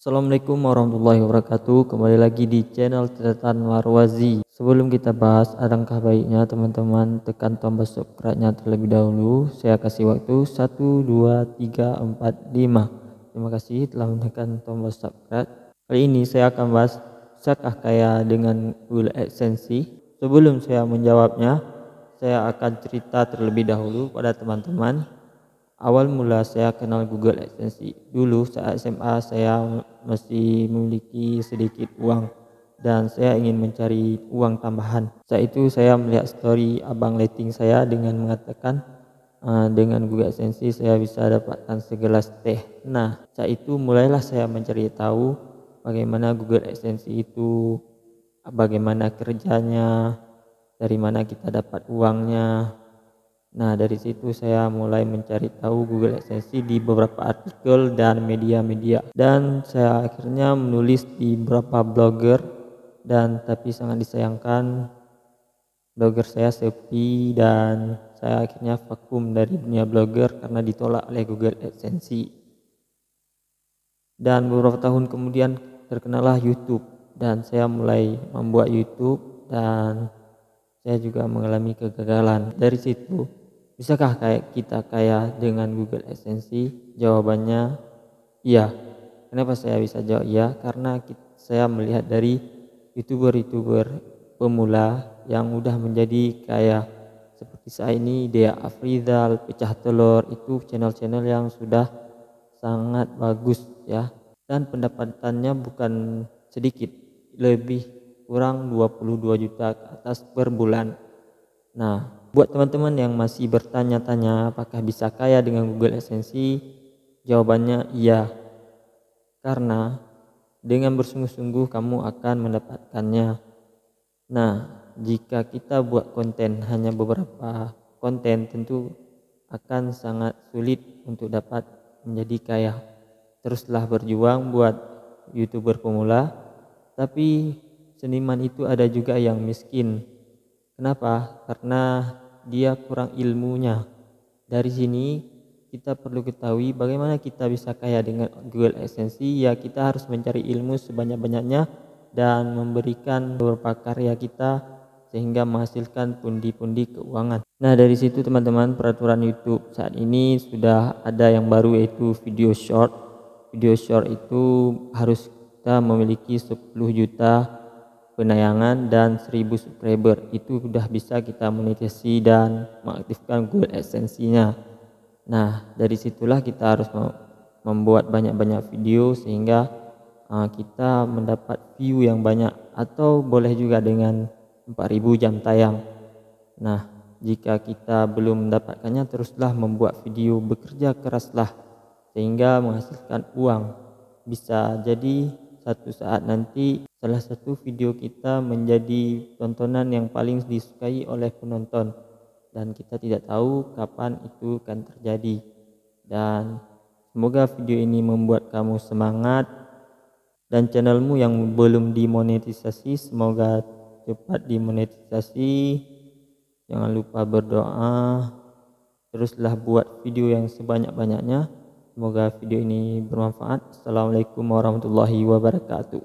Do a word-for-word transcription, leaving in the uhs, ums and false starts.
Assalamualaikum warahmatullahi wabarakatuh. Kembali lagi di channel catatan Marwazi. Sebelum kita bahas, alangkah baiknya teman-teman tekan tombol subscribe-nya terlebih dahulu. Saya kasih waktu satu, dua, tiga, empat, lima. Terima kasih telah menekan tombol subscribe. Kali ini saya akan bahas bisakah kaya dengan Google AdSense. Sebelum saya menjawabnya, saya akan cerita terlebih dahulu pada teman-teman. Awal mula saya kenal Google AdSense. Dulu saat S M A saya masih memiliki sedikit uang dan saya ingin mencari uang tambahan. Saat itu saya melihat story abang letting saya dengan mengatakan uh, dengan Google AdSense saya bisa dapatkan segelas teh. Nah, saat itu mulailah saya mencari tahu bagaimana Google AdSense itu, bagaimana kerjanya, dari mana kita dapat uangnya. Nah, dari situ saya mulai mencari tahu Google AdSense di beberapa artikel dan media-media, dan saya akhirnya menulis di beberapa blogger, dan tapi sangat disayangkan blogger saya sepi dan saya akhirnya vakum dari dunia blogger karena ditolak oleh Google AdSense. Dan beberapa tahun kemudian terkenalah YouTube dan saya mulai membuat YouTube dan saya juga mengalami kegagalan. Dari situ, bisakah kayak kita kaya dengan Google AdSense? Jawabannya iya. Kenapa saya bisa jawab iya? Karena kita, saya melihat dari youtuber-youtuber pemula yang udah menjadi kaya. Seperti saya ini, Dea Afridal, Pecah Telur, itu channel-channel yang sudah sangat bagus ya. Dan pendapatannya bukan sedikit, lebih kurang dua puluh dua juta ke atas per bulan. Nah, buat teman-teman yang masih bertanya-tanya apakah bisa kaya dengan Google AdSense, jawabannya iya. Karena dengan bersungguh-sungguh kamu akan mendapatkannya. Nah, jika kita buat konten hanya beberapa konten tentu akan sangat sulit untuk dapat menjadi kaya. Teruslah berjuang buat YouTuber pemula, tapi seniman itu ada juga yang miskin. Kenapa? Karena dia kurang ilmunya. Dari sini kita perlu ketahui bagaimana kita bisa kaya dengan Google AdSense. Ya, kita harus mencari ilmu sebanyak-banyaknya dan memberikan beberapa karya kita sehingga menghasilkan pundi-pundi keuangan. Nah, dari situ teman-teman, peraturan YouTube saat ini sudah ada yang baru, yaitu video short. Video short itu harus kita memiliki sepuluh juta penayangan dan seribu subscriber, itu sudah bisa kita monetisasi dan mengaktifkan Google AdSense nya. Nah, dari situlah kita harus membuat banyak-banyak video sehingga uh, kita mendapat view yang banyak, atau boleh juga dengan empat ribu jam tayang. Nah, jika kita belum mendapatkannya, teruslah membuat video, bekerja keraslah sehingga menghasilkan uang. Bisa jadi satu saat nanti salah satu video kita menjadi tontonan yang paling disukai oleh penonton, dan kita tidak tahu kapan itu akan terjadi. Dan semoga video ini membuat kamu semangat, dan channelmu yang belum dimonetisasi semoga cepat dimonetisasi. Jangan lupa berdoa, teruslah buat video yang sebanyak-banyaknya. Semoga video ini bermanfaat. Assalamualaikum warahmatullahi wabarakatuh.